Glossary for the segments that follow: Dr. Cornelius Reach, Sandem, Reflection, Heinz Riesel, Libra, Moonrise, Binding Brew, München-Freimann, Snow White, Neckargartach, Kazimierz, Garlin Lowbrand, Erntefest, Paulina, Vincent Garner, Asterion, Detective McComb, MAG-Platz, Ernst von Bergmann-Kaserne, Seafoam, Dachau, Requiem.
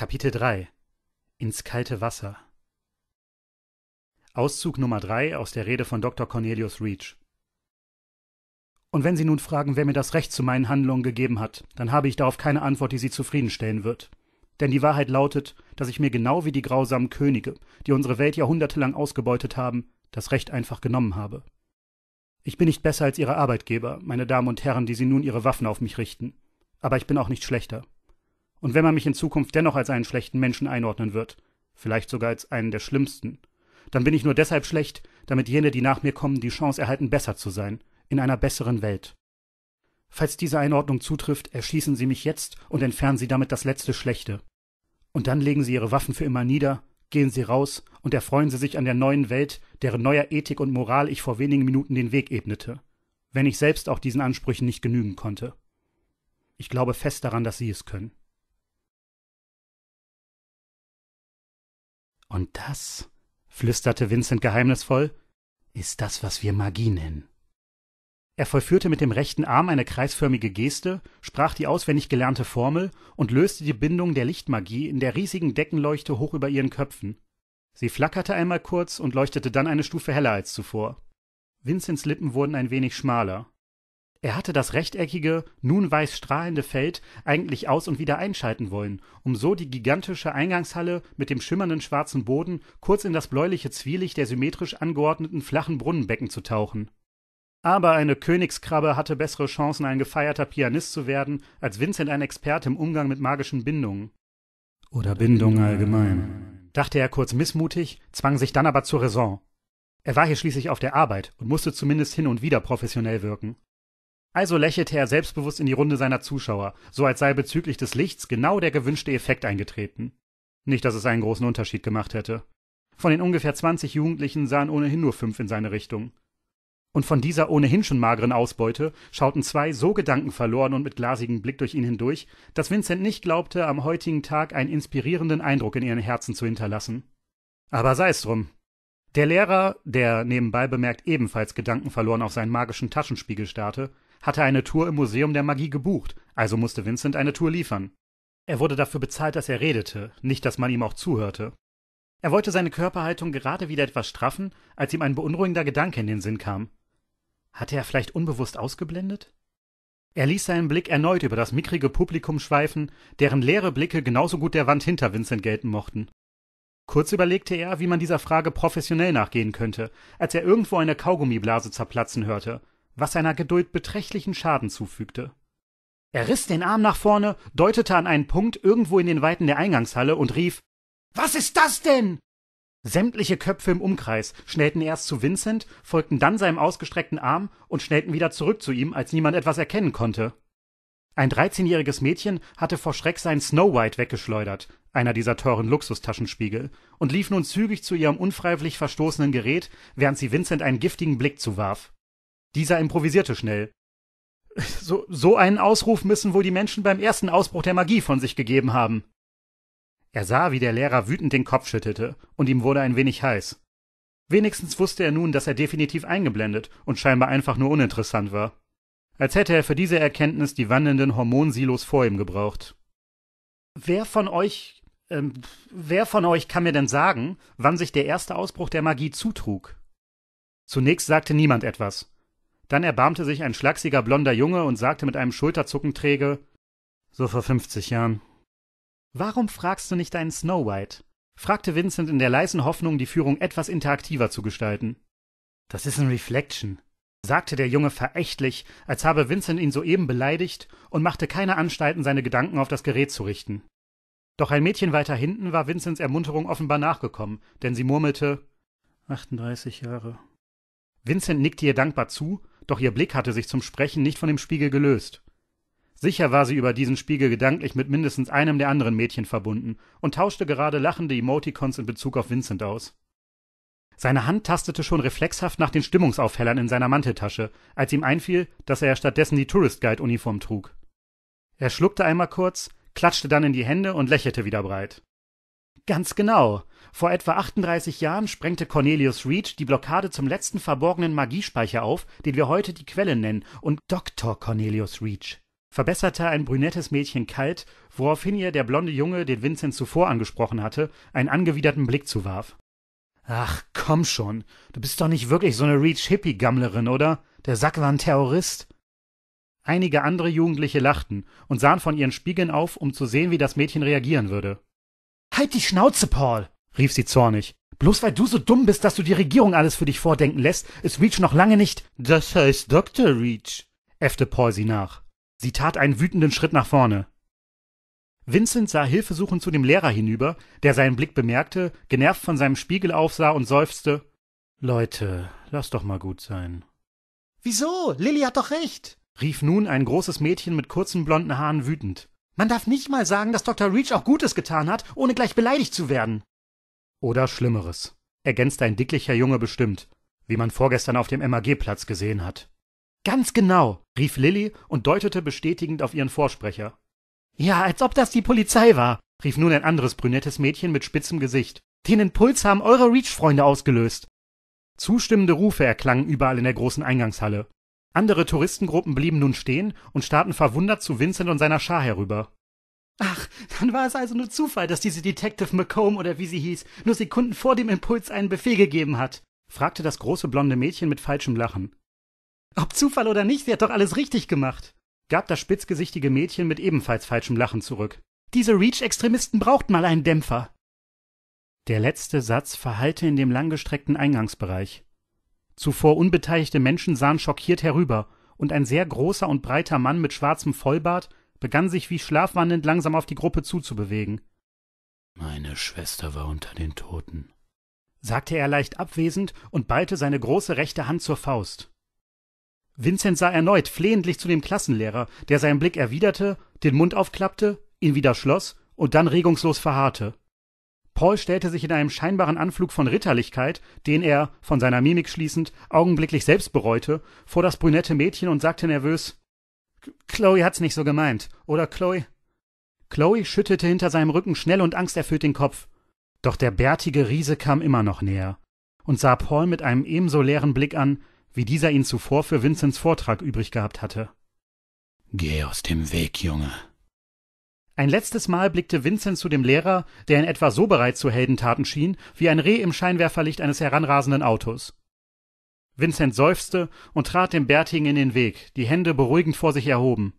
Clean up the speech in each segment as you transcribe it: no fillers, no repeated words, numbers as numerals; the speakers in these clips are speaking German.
Kapitel 3 Ins kalte Wasser. Auszug Nummer 3 aus der Rede von Dr. Cornelius Reach. Und wenn Sie nun fragen, wer mir das Recht zu meinen Handlungen gegeben hat, dann habe ich darauf keine Antwort, die Sie zufriedenstellen wird. Denn die Wahrheit lautet, dass ich mir genau wie die grausamen Könige, die unsere Welt jahrhundertelang ausgebeutet haben, das Recht einfach genommen habe. Ich bin nicht besser als Ihre Arbeitgeber, meine Damen und Herren, die Sie nun Ihre Waffen auf mich richten. Aber ich bin auch nicht schlechter. Und wenn man mich in Zukunft dennoch als einen schlechten Menschen einordnen wird, vielleicht sogar als einen der schlimmsten, dann bin ich nur deshalb schlecht, damit jene, die nach mir kommen, die Chance erhalten, besser zu sein, in einer besseren Welt. Falls diese Einordnung zutrifft, erschießen Sie mich jetzt und entfernen Sie damit das letzte Schlechte. Und dann legen Sie Ihre Waffen für immer nieder, gehen Sie raus und erfreuen Sie sich an der neuen Welt, deren neuer Ethik und Moral ich vor wenigen Minuten den Weg ebnete, wenn ich selbst auch diesen Ansprüchen nicht genügen konnte. Ich glaube fest daran, dass Sie es können. Und das, flüsterte Vincent geheimnisvoll, ist das, was wir Magie nennen. Er vollführte mit dem rechten Arm eine kreisförmige Geste, sprach die auswendig gelernte Formel und löste die Bindung der Lichtmagie in der riesigen Deckenleuchte hoch über ihren Köpfen. Sie flackerte einmal kurz und leuchtete dann eine Stufe heller als zuvor. Vincents Lippen wurden ein wenig schmaler. Er hatte das rechteckige, nun weiß strahlende Feld eigentlich aus- und wieder einschalten wollen, um so die gigantische Eingangshalle mit dem schimmernden schwarzen Boden kurz in das bläuliche Zwielicht der symmetrisch angeordneten flachen Brunnenbecken zu tauchen. Aber eine Königskrabbe hatte bessere Chancen, ein gefeierter Pianist zu werden, als Vincent ein Experte im Umgang mit magischen Bindungen. Oder Bindungen allgemein, dachte er kurz missmutig, zwang sich dann aber zur Raison. Er war hier schließlich auf der Arbeit und musste zumindest hin und wieder professionell wirken. Also lächelte er selbstbewusst in die Runde seiner Zuschauer, so als sei bezüglich des Lichts genau der gewünschte Effekt eingetreten. Nicht, dass es einen großen Unterschied gemacht hätte. Von den ungefähr 20 Jugendlichen sahen ohnehin nur 5 in seine Richtung. Und von dieser ohnehin schon mageren Ausbeute schauten 2 so gedankenverloren und mit glasigem Blick durch ihn hindurch, dass Vincent nicht glaubte, am heutigen Tag einen inspirierenden Eindruck in ihren Herzen zu hinterlassen. Aber sei es drum. Der Lehrer, der nebenbei bemerkt ebenfalls gedankenverloren auf seinen magischen Taschenspiegel starrte, hatte eine Tour im Museum der Magie gebucht, also musste Vincent eine Tour liefern. Er wurde dafür bezahlt, dass er redete, nicht, dass man ihm auch zuhörte. Er wollte seine Körperhaltung gerade wieder etwas straffen, als ihm ein beunruhigender Gedanke in den Sinn kam. Hatte er vielleicht unbewusst ausgeblendet? Er ließ seinen Blick erneut über das mickrige Publikum schweifen, deren leere Blicke genauso gut der Wand hinter Vincent gelten mochten. Kurz überlegte er, wie man dieser Frage professionell nachgehen könnte, als er irgendwo eine Kaugummiblase zerplatzen hörte, was seiner Geduld beträchtlichen Schaden zufügte. Er riss den Arm nach vorne, deutete an einen Punkt irgendwo in den Weiten der Eingangshalle und rief, »Was ist das denn?« Sämtliche Köpfe im Umkreis schnellten erst zu Vincent, folgten dann seinem ausgestreckten Arm und schnellten wieder zurück zu ihm, als niemand etwas erkennen konnte. Ein 13-jähriges Mädchen hatte vor Schreck seinen Snow White weggeschleudert, einer dieser teuren Luxustaschenspiegel, und lief nun zügig zu ihrem unfreiwillig verstoßenen Gerät, während sie Vincent einen giftigen Blick zuwarf. Dieser improvisierte schnell. So einen Ausruf müssen wohl die Menschen beim ersten Ausbruch der Magie von sich gegeben haben. Er sah, wie der Lehrer wütend den Kopf schüttelte, und ihm wurde ein wenig heiß. Wenigstens wusste er nun, dass er definitiv eingeblendet und scheinbar einfach nur uninteressant war. Als hätte er für diese Erkenntnis die wandelnden Hormonsilos vor ihm gebraucht. Wer von euch kann mir denn sagen, wann sich der erste Ausbruch der Magie zutrug? Zunächst sagte niemand etwas. Dann erbarmte sich ein schlaksiger blonder Junge und sagte mit einem Schulterzucken träge, »So vor 50 Jahren.« »Warum fragst du nicht deinen Snow White?« fragte Vincent in der leisen Hoffnung, die Führung etwas interaktiver zu gestalten. »Das ist ein Reflection«, sagte der Junge verächtlich, als habe Vincent ihn soeben beleidigt und machte keine Anstalten, seine Gedanken auf das Gerät zu richten. Doch ein Mädchen weiter hinten war Vincents Ermunterung offenbar nachgekommen, denn sie murmelte, »38 Jahre.« Vincent nickte ihr dankbar zu, doch ihr Blick hatte sich zum Sprechen nicht von dem Spiegel gelöst. Sicher war sie über diesen Spiegel gedanklich mit mindestens einem der anderen Mädchen verbunden und tauschte gerade lachende Emoticons in Bezug auf Vincent aus. Seine Hand tastete schon reflexhaft nach den Stimmungsaufhellern in seiner Manteltasche, als ihm einfiel, dass er stattdessen die Tourist-Guide-Uniform trug. Er schluckte einmal kurz, klatschte dann in die Hände und lächelte wieder breit. »Ganz genau. Vor etwa 38 Jahren sprengte Cornelius Reach die Blockade zum letzten verborgenen Magiespeicher auf, den wir heute die Quelle nennen, und Dr. Cornelius Reach verbesserte ein brünettes Mädchen kalt, woraufhin ihr der blonde Junge, den Vincent zuvor angesprochen hatte, einen angewiderten Blick zuwarf. »Ach, komm schon, du bist doch nicht wirklich so eine Reach-Hippie-Gammlerin, oder? Der Sack war ein Terrorist.« Einige andere Jugendliche lachten und sahen von ihren Spiegeln auf, um zu sehen, wie das Mädchen reagieren würde. »Halt die Schnauze, Paul!« rief sie zornig. »Bloß weil du so dumm bist, dass du die Regierung alles für dich vordenken lässt, ist Reach noch lange nicht...« »Das heißt Dr. Reach«, äffte Paul sie nach. Sie tat einen wütenden Schritt nach vorne. Vincent sah hilfesuchend zu dem Lehrer hinüber, der seinen Blick bemerkte, genervt von seinem Spiegel aufsah und seufzte. »Leute, lass doch mal gut sein.« »Wieso? Lilly hat doch recht«, rief nun ein großes Mädchen mit kurzen blonden Haaren wütend. »Man darf nicht mal sagen, dass Dr. Reach auch Gutes getan hat, ohne gleich beleidigt zu werden.« »Oder Schlimmeres«, ergänzte ein dicklicher Junge bestimmt, wie man vorgestern auf dem MAG-Platz gesehen hat. »Ganz genau«, rief Lilly und deutete bestätigend auf ihren Vorsprecher. »Ja, als ob das die Polizei war«, rief nun ein anderes brünettes Mädchen mit spitzem Gesicht. »Den Impuls haben eure Reach-Freunde ausgelöst.« Zustimmende Rufe erklangen überall in der großen Eingangshalle. Andere Touristengruppen blieben nun stehen und starrten verwundert zu Vincent und seiner Schar herüber. »Ach, dann war es also nur Zufall, dass diese Detective McComb oder wie sie hieß, nur Sekunden vor dem Impuls einen Befehl gegeben hat?« fragte das große blonde Mädchen mit falschem Lachen. »Ob Zufall oder nicht, sie hat doch alles richtig gemacht«, gab das spitzgesichtige Mädchen mit ebenfalls falschem Lachen zurück. »Diese Reach-Extremisten brauchten mal einen Dämpfer.« Der letzte Satz verhallte in dem langgestreckten Eingangsbereich. Zuvor unbeteiligte Menschen sahen schockiert herüber, und ein sehr großer und breiter Mann mit schwarzem Vollbart begann sich wie schlafwandelnd langsam auf die Gruppe zuzubewegen. »Meine Schwester war unter den Toten«, sagte er leicht abwesend und ballte seine große rechte Hand zur Faust. Vincent sah erneut flehentlich zu dem Klassenlehrer, der seinen Blick erwiderte, den Mund aufklappte, ihn wieder schloss und dann regungslos verharrte. Paul stellte sich in einem scheinbaren Anflug von Ritterlichkeit, den er, von seiner Mimik schließend, augenblicklich selbst bereute, vor das brünette Mädchen und sagte nervös, »Chloe hat's nicht so gemeint, oder Chloe?« Chloe schüttelte hinter seinem Rücken schnell und angsterfüllt den Kopf. Doch der bärtige Riese kam immer noch näher und sah Paul mit einem ebenso leeren Blick an, wie dieser ihn zuvor für Vincents Vortrag übrig gehabt hatte. »Geh aus dem Weg, Junge.« Ein letztes Mal blickte Vincent zu dem Lehrer, der in etwa so bereit zu Heldentaten schien, wie ein Reh im Scheinwerferlicht eines heranrasenden Autos. Vincent seufzte und trat dem Bärtigen in den Weg, die Hände beruhigend vor sich erhoben.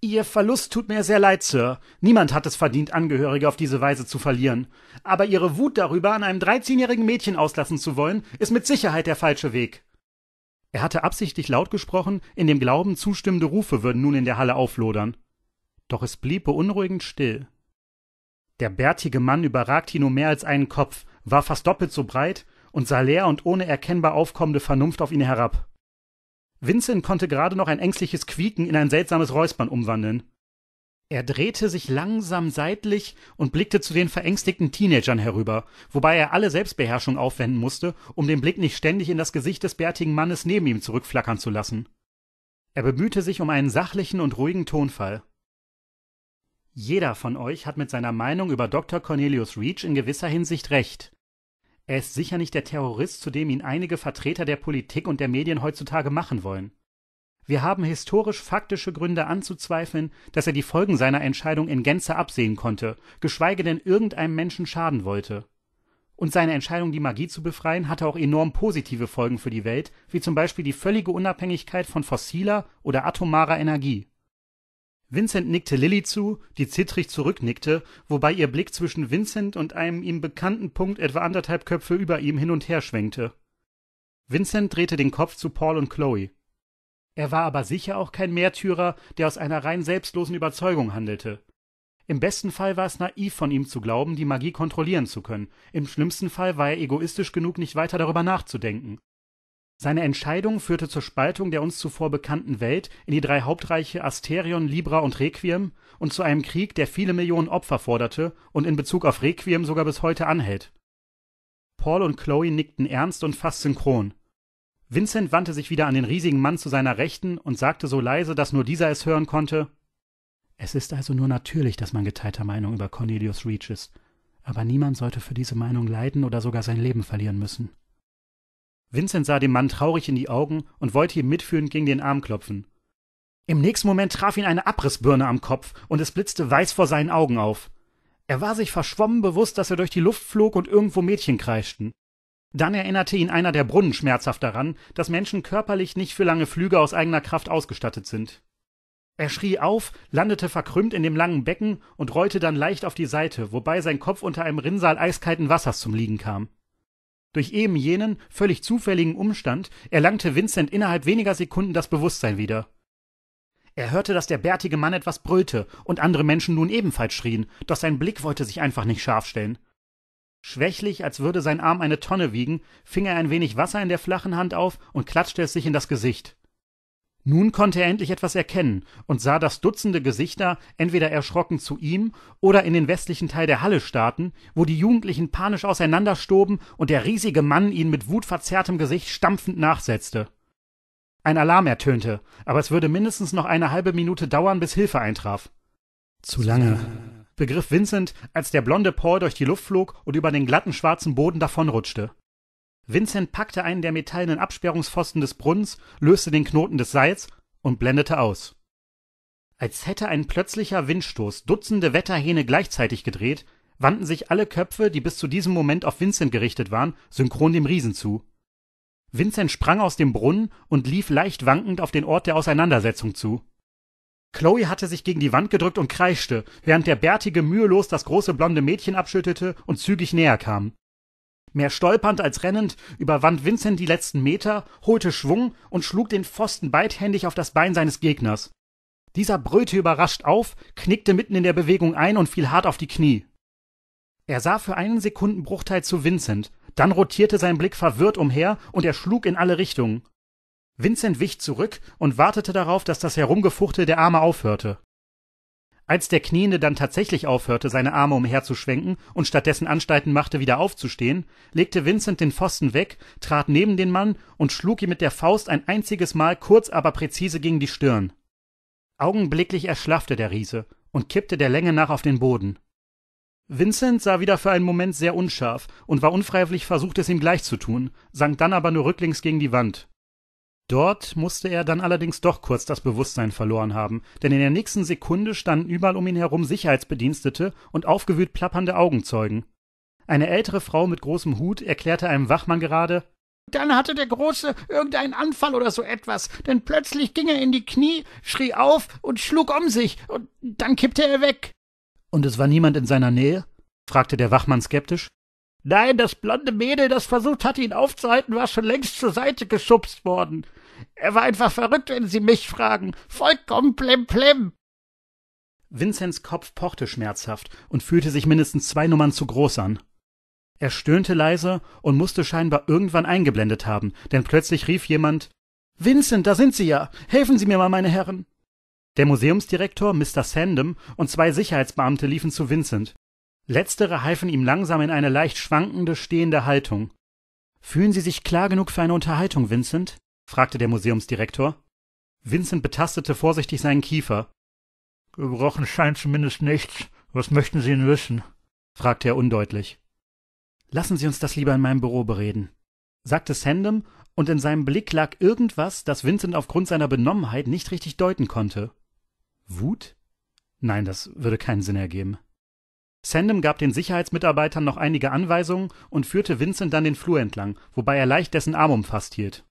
»Ihr Verlust tut mir sehr leid, Sir. Niemand hat es verdient, Angehörige auf diese Weise zu verlieren. Aber Ihre Wut darüber, an einem 13-jährigen Mädchen auslassen zu wollen, ist mit Sicherheit der falsche Weg.« Er hatte absichtlich laut gesprochen, in dem Glauben, zustimmende Rufe würden nun in der Halle auflodern. Doch es blieb beunruhigend still. Der bärtige Mann überragte ihn um mehr als einen Kopf, war fast doppelt so breit und sah leer und ohne erkennbar aufkommende Vernunft auf ihn herab. Vincent konnte gerade noch ein ängstliches Quieken in ein seltsames Räuspern umwandeln. Er drehte sich langsam seitlich und blickte zu den verängstigten Teenagern herüber, wobei er alle Selbstbeherrschung aufwenden musste, um den Blick nicht ständig in das Gesicht des bärtigen Mannes neben ihm zurückflackern zu lassen. Er bemühte sich um einen sachlichen und ruhigen Tonfall. »Jeder von euch hat mit seiner Meinung über Dr. Cornelius Reach in gewisser Hinsicht recht. Er ist sicher nicht der Terrorist, zu dem ihn einige Vertreter der Politik und der Medien heutzutage machen wollen. Wir haben historisch-faktische Gründe anzuzweifeln, dass er die Folgen seiner Entscheidung in Gänze absehen konnte, geschweige denn irgendeinem Menschen schaden wollte. Und seine Entscheidung, die Magie zu befreien, hatte auch enorm positive Folgen für die Welt, wie zum Beispiel die völlige Unabhängigkeit von fossiler oder atomarer Energie.« Vincent nickte Lilly zu, die zittrig zurücknickte, wobei ihr Blick zwischen Vincent und einem ihm bekannten Punkt etwa 1,5 Köpfe über ihm hin und her schwenkte. Vincent drehte den Kopf zu Paul und Chloe. Er war aber sicher auch kein Märtyrer, der aus einer rein selbstlosen Überzeugung handelte. Im besten Fall war es naiv von ihm zu glauben, die Magie kontrollieren zu können. Im schlimmsten Fall war er egoistisch genug, nicht weiter darüber nachzudenken. Seine Entscheidung führte zur Spaltung der uns zuvor bekannten Welt in die 3 Hauptreiche Asterion, Libra und Requiem und zu einem Krieg, der viele Millionen Opfer forderte und in Bezug auf Requiem sogar bis heute anhält. Paul und Chloe nickten ernst und fast synchron. Vincent wandte sich wieder an den riesigen Mann zu seiner Rechten und sagte so leise, dass nur dieser es hören konnte, »Es ist also nur natürlich, dass man geteilter Meinung über Cornelius Reach ist, aber niemand sollte für diese Meinung leiden oder sogar sein Leben verlieren müssen.« Vincent sah dem Mann traurig in die Augen und wollte ihm mitfühlend gegen den Arm klopfen. Im nächsten Moment traf ihn eine Abrissbirne am Kopf und es blitzte weiß vor seinen Augen auf. Er war sich verschwommen bewusst, dass er durch die Luft flog und irgendwo Mädchen kreischten. Dann erinnerte ihn einer der Brunnen schmerzhaft daran, dass Menschen körperlich nicht für lange Flüge aus eigener Kraft ausgestattet sind. Er schrie auf, landete verkrümmt in dem langen Becken und rollte dann leicht auf die Seite, wobei sein Kopf unter einem Rinnsal eiskalten Wassers zum Liegen kam. Durch eben jenen, völlig zufälligen Umstand erlangte Vincent innerhalb weniger Sekunden das Bewusstsein wieder. Er hörte, dass der bärtige Mann etwas brüllte und andere Menschen nun ebenfalls schrien, doch sein Blick wollte sich einfach nicht scharf stellen. Schwächlich, als würde sein Arm eine Tonne wiegen, fing er ein wenig Wasser in der flachen Hand auf und klatschte es sich in das Gesicht. Nun konnte er endlich etwas erkennen und sah, dass dutzende Gesichter entweder erschrocken zu ihm oder in den westlichen Teil der Halle starrten, wo die Jugendlichen panisch auseinanderstoben und der riesige Mann ihnen mit wutverzerrtem Gesicht stampfend nachsetzte. Ein Alarm ertönte, aber es würde mindestens noch eine halbe Minute dauern, bis Hilfe eintraf. Zu lange, begriff Vincent, als der blonde Paul durch die Luft flog und über den glatten schwarzen Boden davonrutschte. Vincent packte einen der metallenen Absperrungspfosten des Brunnens, löste den Knoten des Seils und blendete aus. Als hätte ein plötzlicher Windstoß dutzende Wetterhähne gleichzeitig gedreht, wandten sich alle Köpfe, die bis zu diesem Moment auf Vincent gerichtet waren, synchron dem Riesen zu. Vincent sprang aus dem Brunnen und lief leicht wankend auf den Ort der Auseinandersetzung zu. Chloe hatte sich gegen die Wand gedrückt und kreischte, während der Bärtige mühelos das große blonde Mädchen abschüttelte und zügig näher kam. Mehr stolpernd als rennend überwand Vincent die letzten Meter, holte Schwung und schlug den Pfosten beidhändig auf das Bein seines Gegners. Dieser brüllte überrascht auf, knickte mitten in der Bewegung ein und fiel hart auf die Knie. Er sah für einen Sekundenbruchteil zu Vincent, dann rotierte sein Blick verwirrt umher und er schlug in alle Richtungen. Vincent wich zurück und wartete darauf, dass das Herumgefuchtel der Arme aufhörte. Als der Kniende dann tatsächlich aufhörte, seine Arme umherzuschwenken und stattdessen Anstalten machte, wieder aufzustehen, legte Vincent den Pfosten weg, trat neben den Mann und schlug ihm mit der Faust ein einziges Mal kurz, aber präzise gegen die Stirn. Augenblicklich erschlaffte der Riese und kippte der Länge nach auf den Boden. Vincent sah wieder für einen Moment sehr unscharf und war unfreiwillig versucht, es ihm gleich zu tun, sank dann aber nur rücklings gegen die Wand. Dort musste er dann allerdings doch kurz das Bewusstsein verloren haben, denn in der nächsten Sekunde standen überall um ihn herum Sicherheitsbedienstete und aufgewühlt plappernde Augenzeugen. Eine ältere Frau mit großem Hut erklärte einem Wachmann gerade, »Dann hatte der Große irgendeinen Anfall oder so etwas, denn plötzlich ging er in die Knie, schrie auf und schlug um sich, und dann kippte er weg.« »Und es war niemand in seiner Nähe?« fragte der Wachmann skeptisch. »Nein, das blonde Mädel, das versucht hatte, ihn aufzuhalten, war schon längst zur Seite geschubst worden. Er war einfach verrückt, wenn Sie mich fragen. Vollkommen plemplem.« Vincents Kopf pochte schmerzhaft und fühlte sich mindestens 2 Nummern zu groß an. Er stöhnte leise und musste scheinbar irgendwann eingeblendet haben, denn plötzlich rief jemand, »Vincent, da sind Sie ja! Helfen Sie mir mal, meine Herren!« Der Museumsdirektor, Mr. Sandem, und 2 Sicherheitsbeamte liefen zu Vincent. Letztere halfen ihm langsam in eine leicht schwankende, stehende Haltung. »Fühlen Sie sich klar genug für eine Unterhaltung, Vincent?« fragte der Museumsdirektor. Vincent betastete vorsichtig seinen Kiefer. »Gebrochen scheint zumindest nichts. Was möchten Sie denn wissen?« fragte er undeutlich. »Lassen Sie uns das lieber in meinem Büro bereden«, sagte Sandem, und in seinem Blick lag irgendwas, das Vincent aufgrund seiner Benommenheit nicht richtig deuten konnte. »Wut? Nein, das würde keinen Sinn ergeben.« Sandem gab den Sicherheitsmitarbeitern noch einige Anweisungen und führte Vincent dann den Flur entlang, wobei er leicht dessen Arm umfasst hielt.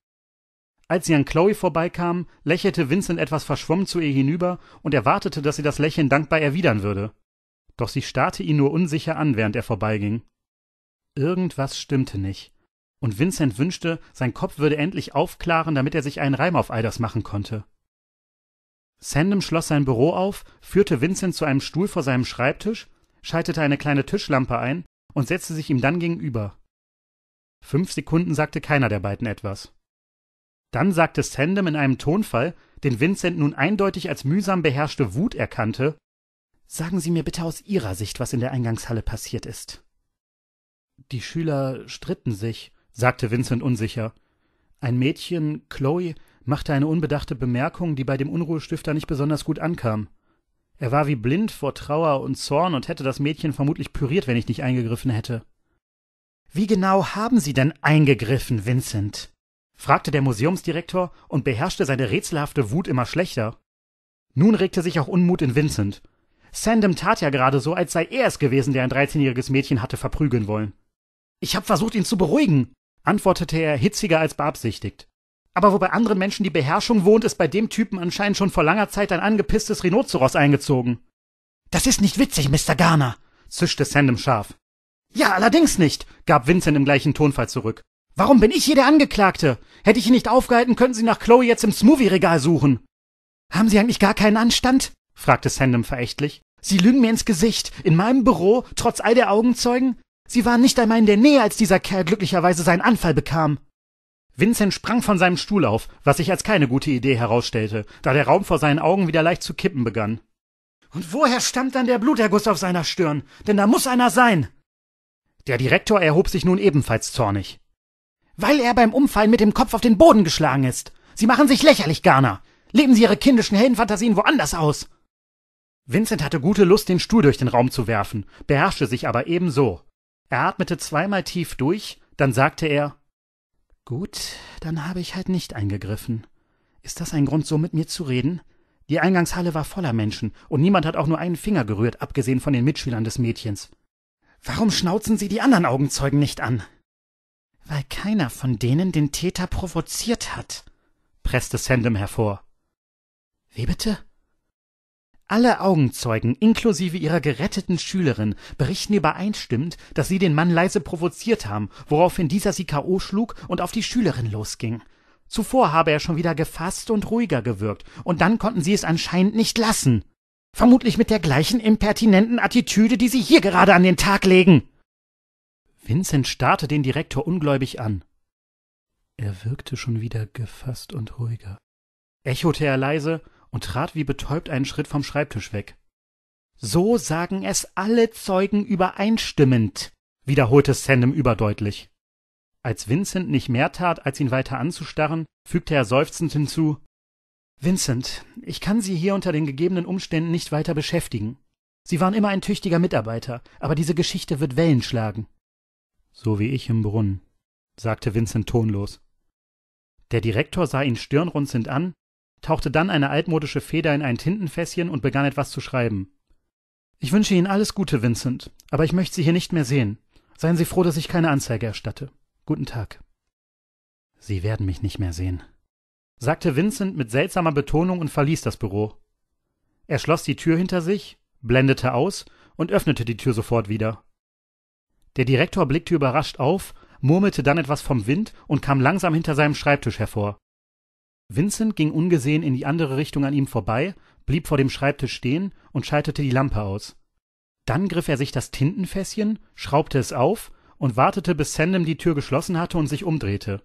Als sie an Chloe vorbeikamen, lächelte Vincent etwas verschwommen zu ihr hinüber und erwartete, dass sie das Lächeln dankbar erwidern würde. Doch sie starrte ihn nur unsicher an, während er vorbeiging. Irgendwas stimmte nicht. Und Vincent wünschte, sein Kopf würde endlich aufklaren, damit er sich einen Reim auf all das machen konnte. Sandem schloss sein Büro auf, führte Vincent zu einem Stuhl vor seinem Schreibtisch, schaltete eine kleine Tischlampe ein und setzte sich ihm dann gegenüber. 5 Sekunden sagte keiner der beiden etwas. Dann sagte Sandem in einem Tonfall, den Vincent nun eindeutig als mühsam beherrschte Wut erkannte, »Sagen Sie mir bitte aus Ihrer Sicht, was in der Eingangshalle passiert ist.« »Die Schüler stritten sich«, sagte Vincent unsicher. »Ein Mädchen, Chloe, machte eine unbedachte Bemerkung, die bei dem Unruhestifter nicht besonders gut ankam. Er war wie blind vor Trauer und Zorn und hätte das Mädchen vermutlich püriert, wenn ich nicht eingegriffen hätte.« »Wie genau haben Sie denn eingegriffen, Vincent?« fragte der Museumsdirektor und beherrschte seine rätselhafte Wut immer schlechter. Nun regte sich auch Unmut in Vincent. Sandem tat ja gerade so, als sei er es gewesen, der ein 13-jähriges Mädchen hatte verprügeln wollen. »Ich habe versucht, ihn zu beruhigen«, antwortete er hitziger als beabsichtigt. »Aber wo bei anderen Menschen die Beherrschung wohnt, ist bei dem Typen anscheinend schon vor langer Zeit ein angepisstes Rhinoceros eingezogen.« »Das ist nicht witzig, Mr. Garner«, zischte Sandem scharf. »Ja, allerdings nicht«, gab Vincent im gleichen Tonfall zurück. »Warum bin ich hier der Angeklagte? Hätte ich ihn nicht aufgehalten, könnten Sie nach Chloe jetzt im Smoothie-Regal suchen.« »Haben Sie eigentlich gar keinen Anstand?«, fragte Sandem verächtlich. »Sie lügen mir ins Gesicht, in meinem Büro, trotz all der Augenzeugen. Sie waren nicht einmal in der Nähe, als dieser Kerl glücklicherweise seinen Anfall bekam.« Vincent sprang von seinem Stuhl auf, was sich als keine gute Idee herausstellte, da der Raum vor seinen Augen wieder leicht zu kippen begann. »Und woher stammt dann der Bluterguss auf seiner Stirn? Denn da muss einer sein!« Der Direktor erhob sich nun ebenfalls zornig. »Weil er beim Umfallen mit dem Kopf auf den Boden geschlagen ist. Sie machen sich lächerlich, Garner. Leben Sie Ihre kindischen Heldenfantasien woanders aus.« Vincent hatte gute Lust, den Stuhl durch den Raum zu werfen, beherrschte sich aber ebenso. Er atmete zweimal tief durch, dann sagte er, »Gut, dann habe ich halt nicht eingegriffen. Ist das ein Grund, so mit mir zu reden? Die Eingangshalle war voller Menschen, und niemand hat auch nur einen Finger gerührt, abgesehen von den Mitschülern des Mädchens. Warum schnauzen Sie die anderen Augenzeugen nicht an?« »Weil keiner von denen den Täter provoziert hat«, presste Sandem hervor. »Wie bitte?« Alle Augenzeugen, inklusive ihrer geretteten Schülerin, berichten übereinstimmend, dass sie den Mann leise provoziert haben, woraufhin dieser sie K.O. schlug und auf die Schülerin losging. Zuvor habe er schon wieder gefasst und ruhiger gewirkt, und dann konnten sie es anscheinend nicht lassen. Vermutlich mit der gleichen impertinenten Attitüde, die sie hier gerade an den Tag legen. Vincent starrte den Direktor ungläubig an. »Er wirkte schon wieder gefasst und ruhiger«, echote er leise und trat wie betäubt einen Schritt vom Schreibtisch weg. »So sagen es alle Zeugen übereinstimmend«, wiederholte Sandem überdeutlich. Als Vincent nicht mehr tat, als ihn weiter anzustarren, fügte er seufzend hinzu, »Vincent, ich kann Sie hier unter den gegebenen Umständen nicht weiter beschäftigen. Sie waren immer ein tüchtiger Mitarbeiter, aber diese Geschichte wird Wellen schlagen.« »So wie ich im Brunnen«, sagte Vincent tonlos. Der Direktor sah ihn stirnrunzelnd an, tauchte dann eine altmodische Feder in ein Tintenfässchen und begann etwas zu schreiben. »Ich wünsche Ihnen alles Gute, Vincent, aber ich möchte Sie hier nicht mehr sehen. Seien Sie froh, dass ich keine Anzeige erstatte. Guten Tag.« »Sie werden mich nicht mehr sehen«, sagte Vincent mit seltsamer Betonung und verließ das Büro. Er schloss die Tür hinter sich, blendete aus und öffnete die Tür sofort wieder. Der Direktor blickte überrascht auf, murmelte dann etwas vom Wind und kam langsam hinter seinem Schreibtisch hervor. Vincent ging ungesehen in die andere Richtung an ihm vorbei, blieb vor dem Schreibtisch stehen und schaltete die Lampe aus. Dann griff er sich das Tintenfässchen, schraubte es auf und wartete, bis Sandem die Tür geschlossen hatte und sich umdrehte.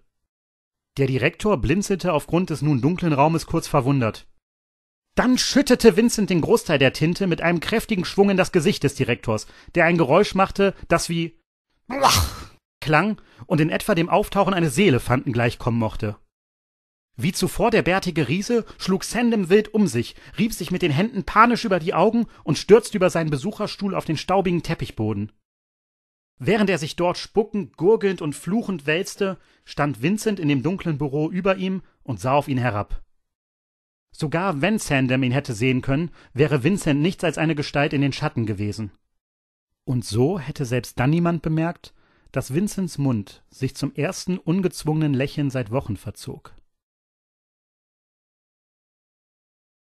Der Direktor blinzelte aufgrund des nun dunklen Raumes kurz verwundert. Dann schüttete Vincent den Großteil der Tinte mit einem kräftigen Schwung in das Gesicht des Direktors, der ein Geräusch machte, das wie »Blach« klang und in etwa dem Auftauchen eines Seelefanten gleichkommen mochte. Wie zuvor der bärtige Riese schlug Sandem wild um sich, rieb sich mit den Händen panisch über die Augen und stürzte über seinen Besucherstuhl auf den staubigen Teppichboden. Während er sich dort spuckend, gurgelnd und fluchend wälzte, stand Vincent in dem dunklen Büro über ihm und sah auf ihn herab. Sogar wenn Sandem ihn hätte sehen können, wäre Vincent nichts als eine Gestalt in den Schatten gewesen. Und so hätte selbst dann niemand bemerkt, dass Vincents Mund sich zum ersten ungezwungenen Lächeln seit Wochen verzog.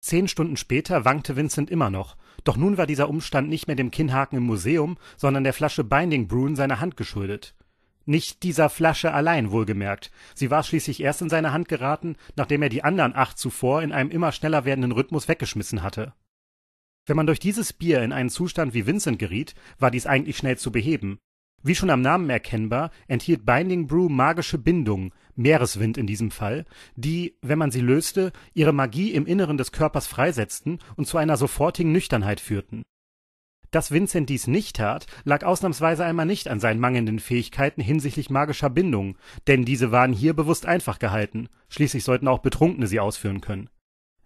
10 Stunden später wankte Vincent immer noch, doch nun war dieser Umstand nicht mehr dem Kinnhaken im Museum, sondern der Flasche Binding Brew in seiner Hand geschuldet. Nicht dieser Flasche allein, wohlgemerkt. Sie war schließlich erst in seine Hand geraten, nachdem er die anderen 8 zuvor in einem immer schneller werdenden Rhythmus weggeschmissen hatte. Wenn man durch dieses Bier in einen Zustand wie Vincent geriet, war dies eigentlich schnell zu beheben. Wie schon am Namen erkennbar, enthielt Binding Brew magische Bindungen, Meereswind in diesem Fall, die, wenn man sie löste, ihre Magie im Inneren des Körpers freisetzten und zu einer sofortigen Nüchternheit führten. Dass Vincent dies nicht tat, lag ausnahmsweise einmal nicht an seinen mangelnden Fähigkeiten hinsichtlich magischer Bindungen, denn diese waren hier bewusst einfach gehalten, schließlich sollten auch Betrunkene sie ausführen können.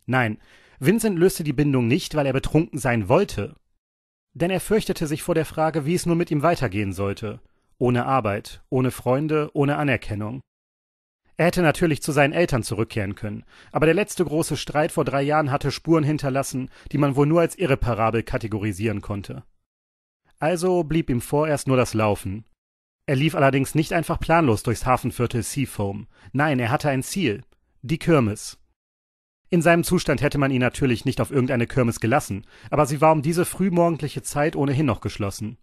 Nein, Vincent löste die Bindung nicht, weil er betrunken sein wollte. Denn er fürchtete sich vor der Frage, wie es nun mit ihm weitergehen sollte. Ohne Arbeit, ohne Freunde, ohne Anerkennung. Er hätte natürlich zu seinen Eltern zurückkehren können, aber der letzte große Streit vor 3 Jahren hatte Spuren hinterlassen, die man wohl nur als irreparabel kategorisieren konnte. Also blieb ihm vorerst nur das Laufen. Er lief allerdings nicht einfach planlos durchs Hafenviertel Seafoam. Nein, er hatte ein Ziel. Die Kirmes. In seinem Zustand hätte man ihn natürlich nicht auf irgendeine Kirmes gelassen, aber sie war um diese frühmorgendliche Zeit ohnehin noch geschlossen.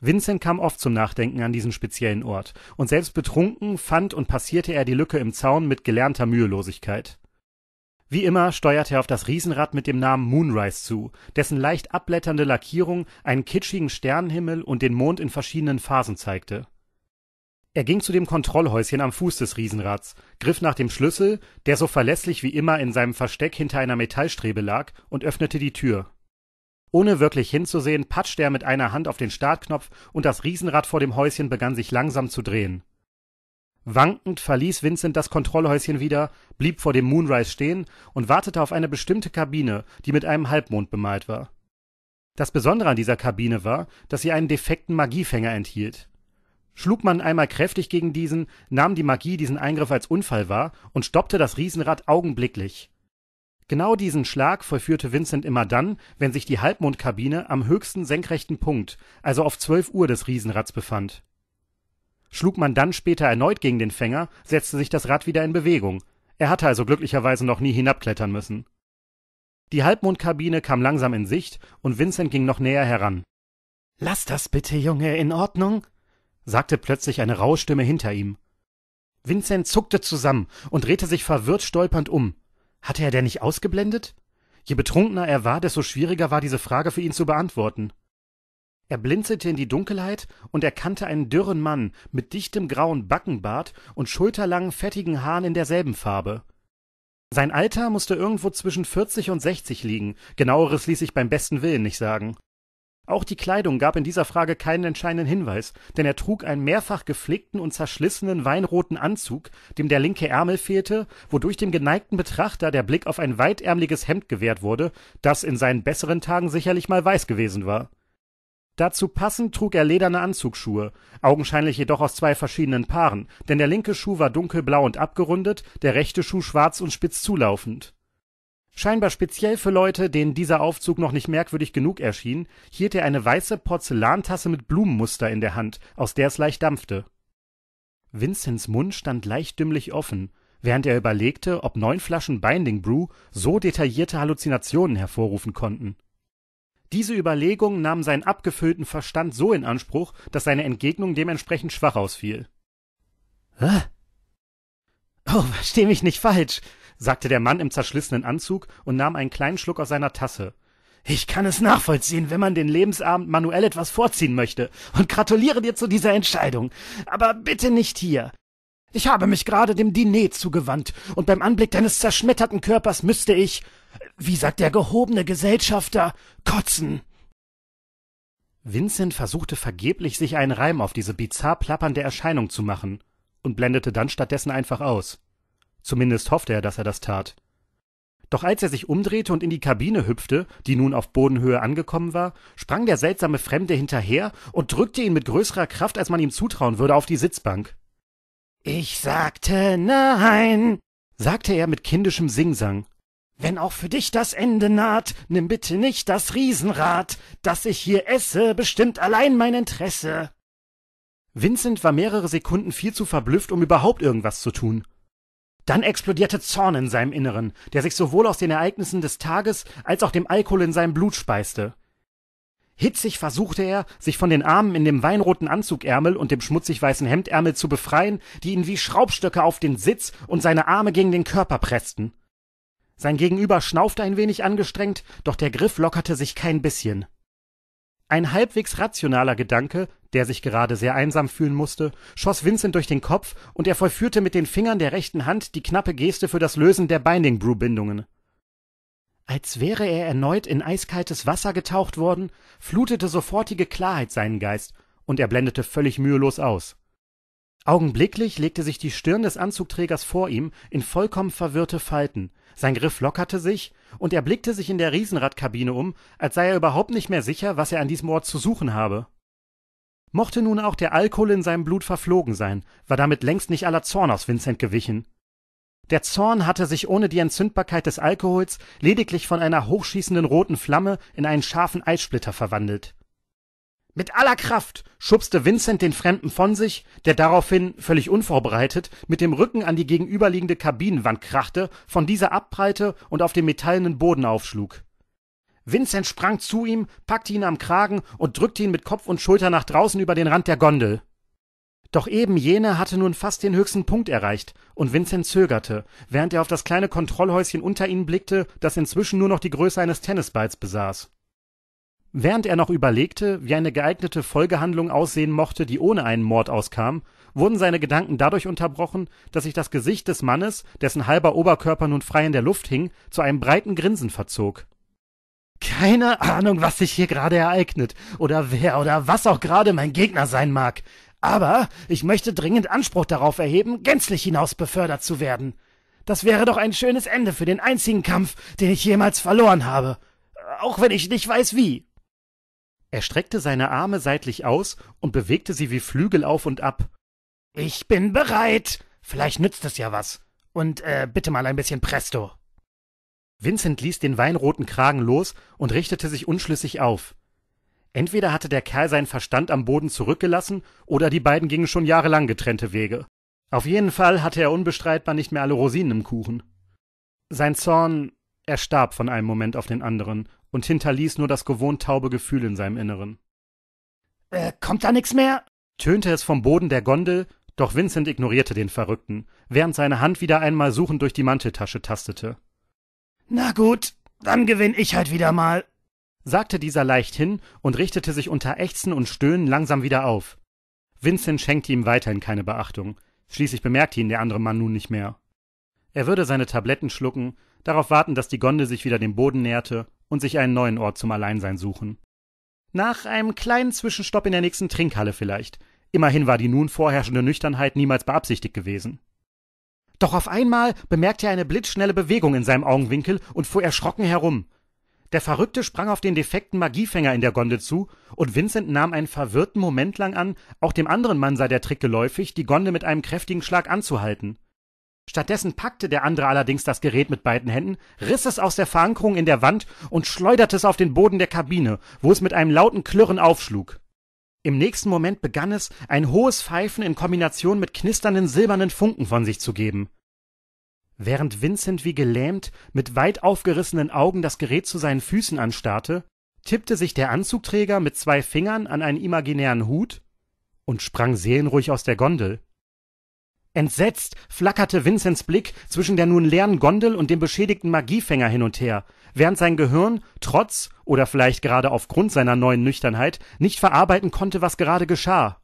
Vincent kam oft zum Nachdenken an diesen speziellen Ort, und selbst betrunken fand und passierte er die Lücke im Zaun mit gelernter Mühelosigkeit. Wie immer steuerte er auf das Riesenrad mit dem Namen Moonrise zu, dessen leicht abblätternde Lackierung einen kitschigen Sternenhimmel und den Mond in verschiedenen Phasen zeigte. Er ging zu dem Kontrollhäuschen am Fuß des Riesenrads, griff nach dem Schlüssel, der so verlässlich wie immer in seinem Versteck hinter einer Metallstrebe lag, und öffnete die Tür. Ohne wirklich hinzusehen, patschte er mit einer Hand auf den Startknopf, und das Riesenrad vor dem Häuschen begann sich langsam zu drehen. Wankend verließ Vincent das Kontrollhäuschen wieder, blieb vor dem Moonrise stehen und wartete auf eine bestimmte Kabine, die mit einem Halbmond bemalt war. Das Besondere an dieser Kabine war, dass sie einen defekten Magiefänger enthielt. Schlug man einmal kräftig gegen diesen, nahm die Magie diesen Eingriff als Unfall wahr und stoppte das Riesenrad augenblicklich. Genau diesen Schlag vollführte Vincent immer dann, wenn sich die Halbmondkabine am höchsten senkrechten Punkt, also auf 12 Uhr des Riesenrads, befand. Schlug man dann später erneut gegen den Fänger, setzte sich das Rad wieder in Bewegung. Er hatte also glücklicherweise noch nie hinabklettern müssen. Die Halbmondkabine kam langsam in Sicht und Vincent ging noch näher heran. »Lass das bitte, Junge, in Ordnung?« sagte plötzlich eine raue Stimme hinter ihm. Vincent zuckte zusammen und drehte sich verwirrt stolpernd um. Hatte er denn nicht ausgeblendet? Je betrunkener er war, desto schwieriger war diese Frage für ihn zu beantworten. Er blinzelte in die Dunkelheit und erkannte einen dürren Mann mit dichtem grauen Backenbart und schulterlangen, fettigen Haaren in derselben Farbe. Sein Alter musste irgendwo zwischen 40 und 60 liegen, genaueres ließ sich beim besten Willen nicht sagen. Auch die Kleidung gab in dieser Frage keinen entscheidenden Hinweis, denn er trug einen mehrfach geflickten und zerschlissenen weinroten Anzug, dem der linke Ärmel fehlte, wodurch dem geneigten Betrachter der Blick auf ein weitärmliches Hemd gewährt wurde, das in seinen besseren Tagen sicherlich mal weiß gewesen war. Dazu passend trug er lederne Anzugsschuhe, augenscheinlich jedoch aus 2 verschiedenen Paaren, denn der linke Schuh war dunkelblau und abgerundet, der rechte Schuh schwarz und spitz zulaufend. Scheinbar speziell für Leute, denen dieser Aufzug noch nicht merkwürdig genug erschien, hielt er eine weiße Porzellantasse mit Blumenmuster in der Hand, aus der es leicht dampfte. Vincents Mund stand leicht dümmlich offen, während er überlegte, ob 9 Flaschen Binding Brew so detaillierte Halluzinationen hervorrufen konnten. Diese Überlegungen nahmen seinen abgefüllten Verstand so in Anspruch, dass seine Entgegnung dementsprechend schwach ausfiel. »Hä? Oh, versteh mich nicht falsch«, sagte der Mann im zerschlissenen Anzug und nahm einen kleinen Schluck aus seiner Tasse. »Ich kann es nachvollziehen, wenn man den Lebensabend manuell etwas vorziehen möchte, und gratuliere dir zu dieser Entscheidung. Aber bitte nicht hier. Ich habe mich gerade dem Diner zugewandt, und beim Anblick deines zerschmetterten Körpers müsste ich, wie sagt der gehobene Gesellschafter, kotzen.« Vincent versuchte vergeblich, sich einen Reim auf diese bizarr plappernde Erscheinung zu machen, und blendete dann stattdessen einfach aus. Zumindest hoffte er, dass er das tat. Doch als er sich umdrehte und in die Kabine hüpfte, die nun auf Bodenhöhe angekommen war, sprang der seltsame Fremde hinterher und drückte ihn mit größerer Kraft, als man ihm zutrauen würde, auf die Sitzbank. »Ich sagte nein«, sagte er mit kindischem Singsang. »Wenn auch für dich das Ende naht, nimm bitte nicht das Riesenrad. Dass ich hier esse, bestimmt allein mein Interesse.« Vincent war mehrere Sekunden viel zu verblüfft, um überhaupt irgendwas zu tun. Dann explodierte Zorn in seinem Inneren, der sich sowohl aus den Ereignissen des Tages als auch dem Alkohol in seinem Blut speiste. Hitzig versuchte er, sich von den Armen in dem weinroten Anzugärmel und dem schmutzig weißen Hemdärmel zu befreien, die ihn wie Schraubstöcke auf den Sitz und seine Arme gegen den Körper pressten. Sein Gegenüber schnaufte ein wenig angestrengt, doch der Griff lockerte sich kein bisschen. Ein halbwegs rationaler Gedanke, der sich gerade sehr einsam fühlen musste, schoss Vincent durch den Kopf und er vollführte mit den Fingern der rechten Hand die knappe Geste für das Lösen der Binding-Brew-Bindungen. Als wäre er erneut in eiskaltes Wasser getaucht worden, flutete sofortige Klarheit seinen Geist und er blendete völlig mühelos aus. Augenblicklich legte sich die Stirn des Anzugträgers vor ihm in vollkommen verwirrte Falten, sein Griff lockerte sich und er blickte sich in der Riesenradkabine um, als sei er überhaupt nicht mehr sicher, was er an diesem Ort zu suchen habe. Mochte nun auch der Alkohol in seinem Blut verflogen sein, war damit längst nicht aller Zorn aus Vincent gewichen. Der Zorn hatte sich ohne die Entzündbarkeit des Alkohols lediglich von einer hochschießenden roten Flamme in einen scharfen Eissplitter verwandelt. Mit aller Kraft schubste Vincent den Fremden von sich, der daraufhin, völlig unvorbereitet, mit dem Rücken an die gegenüberliegende Kabinenwand krachte, von dieser abprallte und auf den metallenen Boden aufschlug. Vincent sprang zu ihm, packte ihn am Kragen und drückte ihn mit Kopf und Schulter nach draußen über den Rand der Gondel. Doch eben jener hatte nun fast den höchsten Punkt erreicht, und Vincent zögerte, während er auf das kleine Kontrollhäuschen unter ihnen blickte, das inzwischen nur noch die Größe eines Tennisballs besaß. Während er noch überlegte, wie eine geeignete Folgehandlung aussehen mochte, die ohne einen Mord auskam, wurden seine Gedanken dadurch unterbrochen, dass sich das Gesicht des Mannes, dessen halber Oberkörper nun frei in der Luft hing, zu einem breiten Grinsen verzog. »Keine Ahnung, was sich hier gerade ereignet, oder wer oder was auch gerade mein Gegner sein mag, aber ich möchte dringend Anspruch darauf erheben, gänzlich hinaus befördert zu werden. Das wäre doch ein schönes Ende für den einzigen Kampf, den ich jemals verloren habe, auch wenn ich nicht weiß, wie.« Er streckte seine Arme seitlich aus und bewegte sie wie Flügel auf und ab. »Ich bin bereit. Vielleicht nützt es ja was. Und bitte mal ein bisschen Presto.« Vincent ließ den weinroten Kragen los und richtete sich unschlüssig auf. Entweder hatte der Kerl seinen Verstand am Boden zurückgelassen, oder die beiden gingen schon jahrelang getrennte Wege. Auf jeden Fall hatte er unbestreitbar nicht mehr alle Rosinen im Kuchen. Sein Zorn erstarb von einem Moment auf den anderen und hinterließ nur das gewohnt taube Gefühl in seinem Inneren. »Kommt da nichts mehr?« tönte es vom Boden der Gondel, doch Vincent ignorierte den Verrückten, während seine Hand wieder einmal suchend durch die Manteltasche tastete. »Na gut, dann gewinn ich halt wieder mal«, sagte dieser leichthin und richtete sich unter Ächzen und Stöhnen langsam wieder auf. Vincent schenkte ihm weiterhin keine Beachtung. Schließlich bemerkte ihn der andere Mann nun nicht mehr. Er würde seine Tabletten schlucken, darauf warten, dass die Gondel sich wieder dem Boden näherte und sich einen neuen Ort zum Alleinsein suchen. Nach einem kleinen Zwischenstopp in der nächsten Trinkhalle vielleicht. Immerhin war die nun vorherrschende Nüchternheit niemals beabsichtigt gewesen. Doch auf einmal bemerkte er eine blitzschnelle Bewegung in seinem Augenwinkel und fuhr erschrocken herum. Der Verrückte sprang auf den defekten Magiefänger in der Gondel zu, und Vincent nahm einen verwirrten Moment lang an, auch dem anderen Mann sei der Trick geläufig, die Gondel mit einem kräftigen Schlag anzuhalten. Stattdessen packte der andere allerdings das Gerät mit beiden Händen, riss es aus der Verankerung in der Wand und schleuderte es auf den Boden der Kabine, wo es mit einem lauten Klirren aufschlug. Im nächsten Moment begann es, ein hohes Pfeifen in Kombination mit knisternden silbernen Funken von sich zu geben. Während Vincent wie gelähmt mit weit aufgerissenen Augen das Gerät zu seinen Füßen anstarrte, tippte sich der Anzugträger mit 2 Fingern an einen imaginären Hut und sprang seelenruhig aus der Gondel. Entsetzt flackerte Vincents Blick zwischen der nun leeren Gondel und dem beschädigten Magiefänger hin und her, während sein Gehirn trotz oder vielleicht gerade aufgrund seiner neuen Nüchternheit nicht verarbeiten konnte, was gerade geschah.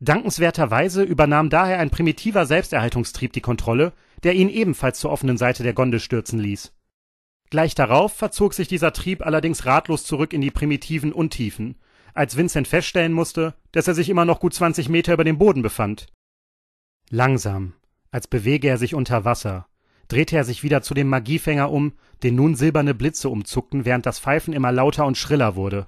Dankenswerterweise übernahm daher ein primitiver Selbsterhaltungstrieb die Kontrolle, der ihn ebenfalls zur offenen Seite der Gondel stürzen ließ. Gleich darauf verzog sich dieser Trieb allerdings ratlos zurück in die primitiven Untiefen, als Vincent feststellen musste, dass er sich immer noch gut 20 Meter über dem Boden befand. Langsam, als bewege er sich unter Wasser, drehte er sich wieder zu dem Magiefänger um, den nun silberne Blitze umzuckten, während das Pfeifen immer lauter und schriller wurde.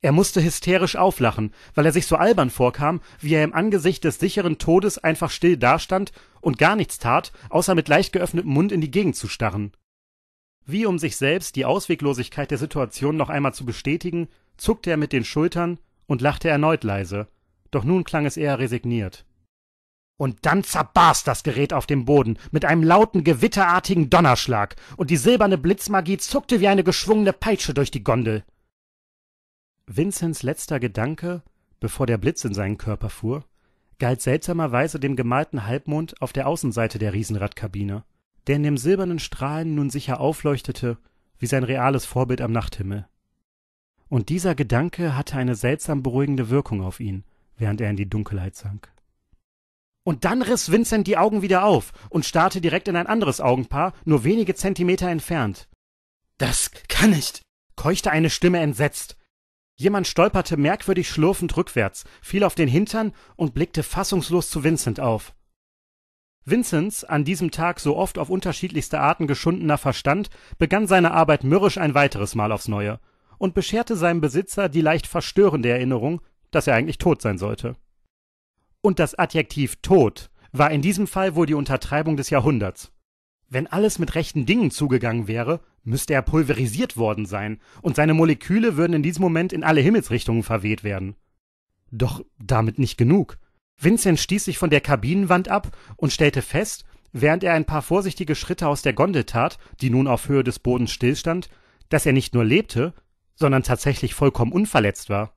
Er musste hysterisch auflachen, weil er sich so albern vorkam, wie er im Angesicht des sicheren Todes einfach still dastand und gar nichts tat, außer mit leicht geöffnetem Mund in die Gegend zu starren. Wie um sich selbst die Ausweglosigkeit der Situation noch einmal zu bestätigen, zuckte er mit den Schultern und lachte erneut leise, doch nun klang es eher resigniert. Und dann zerbarst das Gerät auf dem Boden mit einem lauten, gewitterartigen Donnerschlag, und die silberne Blitzmagie zuckte wie eine geschwungene Peitsche durch die Gondel. Vincents letzter Gedanke, bevor der Blitz in seinen Körper fuhr, galt seltsamerweise dem gemalten Halbmond auf der Außenseite der Riesenradkabine, der in dem silbernen Strahlen nun sicher aufleuchtete wie sein reales Vorbild am Nachthimmel. Und dieser Gedanke hatte eine seltsam beruhigende Wirkung auf ihn, während er in die Dunkelheit sank. Und dann riss Vincent die Augen wieder auf und starrte direkt in ein anderes Augenpaar, nur wenige Zentimeter entfernt. »Das kann nicht«, keuchte eine Stimme entsetzt. Jemand stolperte merkwürdig schlurfend rückwärts, fiel auf den Hintern und blickte fassungslos zu Vincent auf. Vincents, an diesem Tag so oft auf unterschiedlichste Arten geschundener Verstand, begann seine Arbeit mürrisch ein weiteres Mal aufs Neue und bescherte seinem Besitzer die leicht verstörende Erinnerung, dass er eigentlich tot sein sollte. Und das Adjektiv tot war in diesem Fall wohl die Untertreibung des Jahrhunderts. Wenn alles mit rechten Dingen zugegangen wäre, müsste er pulverisiert worden sein und seine Moleküle würden in diesem Moment in alle Himmelsrichtungen verweht werden. Doch damit nicht genug. Vincent stieß sich von der Kabinenwand ab und stellte fest, während er ein paar vorsichtige Schritte aus der Gondel tat, die nun auf Höhe des Bodens stillstand, dass er nicht nur lebte, sondern tatsächlich vollkommen unverletzt war.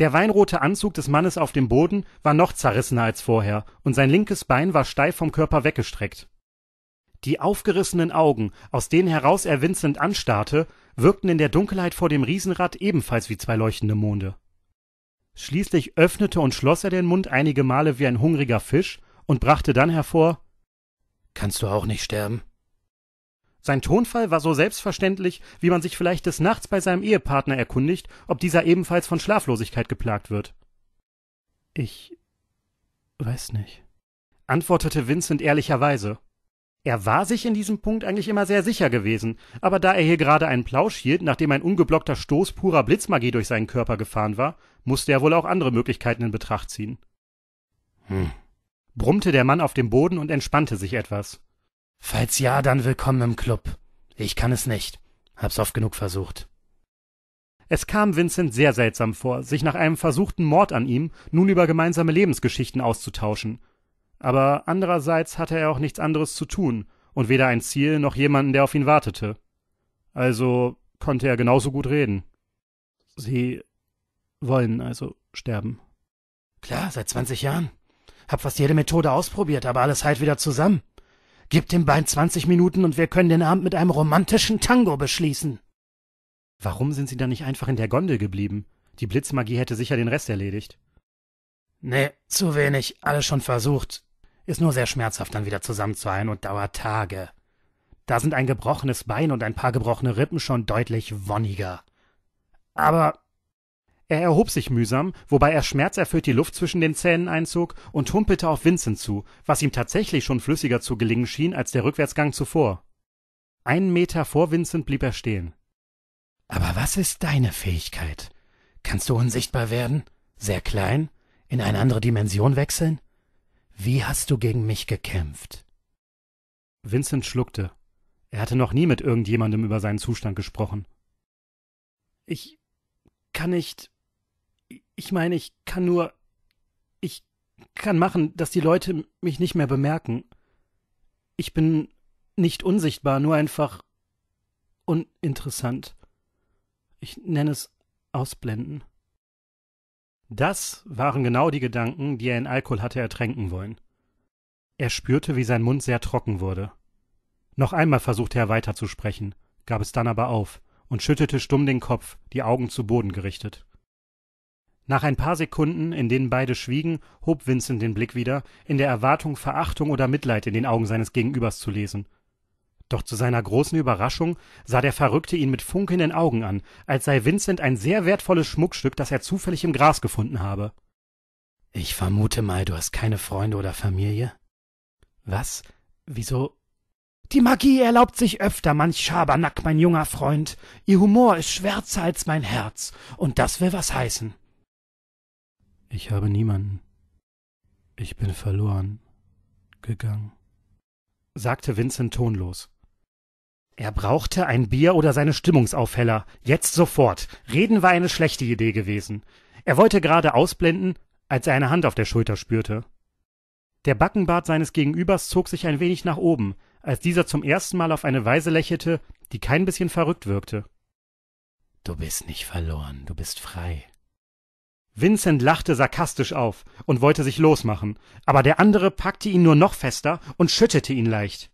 Der weinrote Anzug des Mannes auf dem Boden war noch zerrissener als vorher und sein linkes Bein war steif vom Körper weggestreckt. Die aufgerissenen Augen, aus denen heraus er Vincent anstarrte, wirkten in der Dunkelheit vor dem Riesenrad ebenfalls wie zwei leuchtende Monde. Schließlich öffnete und schloss er den Mund einige Male wie ein hungriger Fisch und brachte dann hervor: »Kannst du auch nicht sterben?« Sein Tonfall war so selbstverständlich, wie man sich vielleicht des Nachts bei seinem Ehepartner erkundigt, ob dieser ebenfalls von Schlaflosigkeit geplagt wird. »Ich weiß nicht«, antwortete Vincent ehrlicherweise. Er war sich in diesem Punkt eigentlich immer sehr sicher gewesen, aber da er hier gerade einen Plausch hielt, nachdem ein ungeblockter Stoß purer Blitzmagie durch seinen Körper gefahren war, musste er wohl auch andere Möglichkeiten in Betracht ziehen. »Hm«, brummte der Mann auf dem Boden und entspannte sich etwas. »Falls ja, dann willkommen im Club. Ich kann es nicht. Hab's oft genug versucht.« Es kam Vincent sehr seltsam vor, sich nach einem versuchten Mord an ihm nun über gemeinsame Lebensgeschichten auszutauschen. Aber andererseits hatte er auch nichts anderes zu tun und weder ein Ziel noch jemanden, der auf ihn wartete. Also konnte er genauso gut reden. »Sie wollen also sterben?« »Klar, seit 20 Jahren. Hab fast jede Methode ausprobiert, aber alles halt wieder zusammen. Gib dem Bein 20 Minuten und wir können den Abend mit einem romantischen Tango beschließen.« »Warum sind Sie dann nicht einfach in der Gondel geblieben? Die Blitzmagie hätte sicher den Rest erledigt.« »Nee, zu wenig. Alles schon versucht. Ist nur sehr schmerzhaft, dann wieder zusammenzuhalten und dauert Tage. Da sind ein gebrochenes Bein und ein paar gebrochene Rippen schon deutlich wonniger. Aber...« Er erhob sich mühsam, wobei er schmerzerfüllt die Luft zwischen den Zähnen einzog und humpelte auf Vincent zu, was ihm tatsächlich schon flüssiger zu gelingen schien als der Rückwärtsgang zuvor. Einen Meter vor Vincent blieb er stehen. »Aber was ist deine Fähigkeit? Kannst du unsichtbar werden? Sehr klein? In eine andere Dimension wechseln? Wie hast du gegen mich gekämpft?« Vincent schluckte. Er hatte noch nie mit irgendjemandem über seinen Zustand gesprochen. »Ich kann nicht... Ich meine, ich kann nur... Ich kann machen, dass die Leute mich nicht mehr bemerken. Ich bin nicht unsichtbar, nur einfach uninteressant. Ich nenne es Ausblenden.« Das waren genau die Gedanken, die er in Alkohol hatte ertränken wollen. Er spürte, wie sein Mund sehr trocken wurde. Noch einmal versuchte er weiterzusprechen, gab es dann aber auf und schüttelte stumm den Kopf, die Augen zu Boden gerichtet. Nach ein paar Sekunden, in denen beide schwiegen, hob Vincent den Blick wieder, in der Erwartung, Verachtung oder Mitleid in den Augen seines Gegenübers zu lesen. Doch zu seiner großen Überraschung sah der Verrückte ihn mit funkelnden Augen an, als sei Vincent ein sehr wertvolles Schmuckstück, das er zufällig im Gras gefunden habe. »Ich vermute mal, du hast keine Freunde oder Familie?« »Was? Wieso?« »Die Magie erlaubt sich öfter manch Schabernack, mein junger Freund. Ihr Humor ist schwärzer als mein Herz, und das will was heißen.« »Ich habe niemanden. Ich bin verloren gegangen«, sagte Vincent tonlos. Er brauchte ein Bier oder seine Stimmungsaufheller, jetzt sofort. Reden war eine schlechte Idee gewesen. Er wollte gerade ausblenden, als er eine Hand auf der Schulter spürte. Der Backenbart seines Gegenübers zog sich ein wenig nach oben, als dieser zum ersten Mal auf eine Weise lächelte, die kein bisschen verrückt wirkte. »Du bist nicht verloren, du bist frei.« Vincent lachte sarkastisch auf und wollte sich losmachen, aber der andere packte ihn nur noch fester und schüttelte ihn leicht.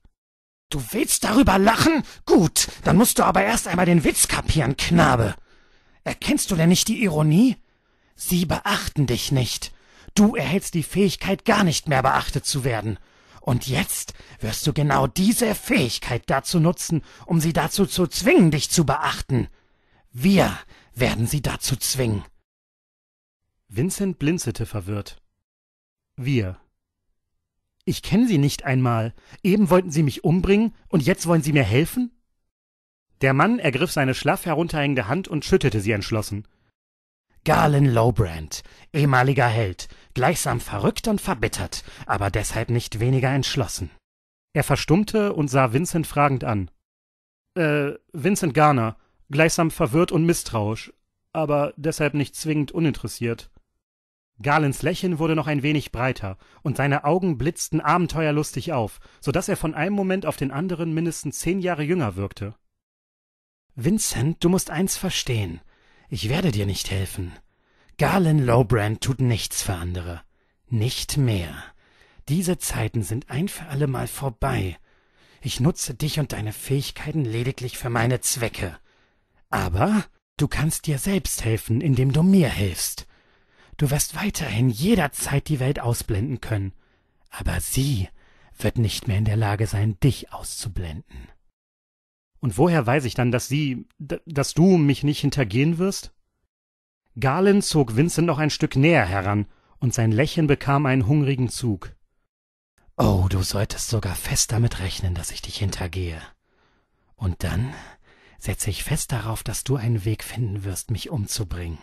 »Du willst darüber lachen? Gut, dann musst du aber erst einmal den Witz kapieren, Knabe. Erkennst du denn nicht die Ironie? Sie beachten dich nicht. Du erhältst die Fähigkeit, gar nicht mehr beachtet zu werden. Und jetzt wirst du genau diese Fähigkeit dazu nutzen, um sie dazu zu zwingen, dich zu beachten. Wir werden sie dazu zwingen.« Vincent blinzelte verwirrt. »Wir. Ich kenne Sie nicht einmal. Eben wollten Sie mich umbringen und jetzt wollen Sie mir helfen?« Der Mann ergriff seine schlaff herunterhängende Hand und schüttelte sie entschlossen. Garlin Lowbrand, ehemaliger Held, gleichsam verrückt und verbittert, aber deshalb nicht weniger entschlossen. Er verstummte und sah Vincent fragend an. Vincent Garner, gleichsam verwirrt und misstrauisch, aber deshalb nicht zwingend uninteressiert. Garlins Lächeln wurde noch ein wenig breiter, und seine Augen blitzten abenteuerlustig auf, so dass er von einem Moment auf den anderen mindestens 10 Jahre jünger wirkte. »Vincent, du musst eins verstehen. Ich werde dir nicht helfen. Garlin Lowbrand tut nichts für andere. Nicht mehr. Diese Zeiten sind ein für alle Mal vorbei. Ich nutze dich und deine Fähigkeiten lediglich für meine Zwecke. Aber du kannst dir selbst helfen, indem du mir hilfst. Du wirst weiterhin jederzeit die Welt ausblenden können, aber sie wird nicht mehr in der Lage sein, dich auszublenden.« »Und woher weiß ich dann, dass du mich nicht hintergehen wirst?« Garlin zog Vincent noch ein Stück näher heran, und sein Lächeln bekam einen hungrigen Zug. »Oh, du solltest sogar fest damit rechnen, dass ich dich hintergehe. Und dann setze ich fest darauf, dass du einen Weg finden wirst, mich umzubringen.«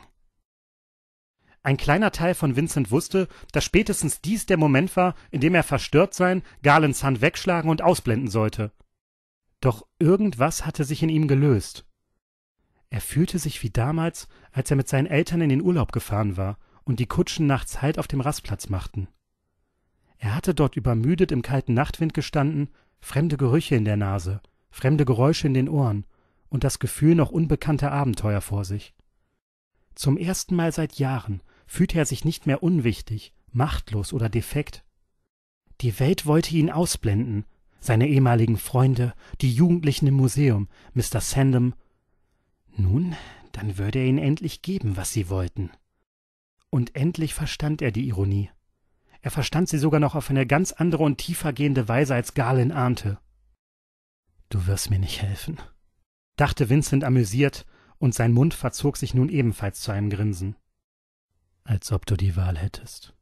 Ein kleiner Teil von Vincent wusste, dass spätestens dies der Moment war, in dem er verstört sein, Garlins Hand wegschlagen und ausblenden sollte. Doch irgendwas hatte sich in ihm gelöst. Er fühlte sich wie damals, als er mit seinen Eltern in den Urlaub gefahren war und die Kutschen nachts Halt auf dem Rastplatz machten. Er hatte dort übermüdet im kalten Nachtwind gestanden, fremde Gerüche in der Nase, fremde Geräusche in den Ohren und das Gefühl noch unbekannter Abenteuer vor sich. Zum ersten Mal seit Jahren fühlte er sich nicht mehr unwichtig, machtlos oder defekt. Die Welt wollte ihn ausblenden, seine ehemaligen Freunde, die Jugendlichen im Museum, Mr. Sandem. Nun, dann würde er ihnen endlich geben, was sie wollten. Und endlich verstand er die Ironie. Er verstand sie sogar noch auf eine ganz andere und tiefergehende Weise, als Garlin ahnte. »Du wirst mir nicht helfen«, dachte Vincent amüsiert, und sein Mund verzog sich nun ebenfalls zu einem Grinsen. »Als ob du die Wahl hättest.«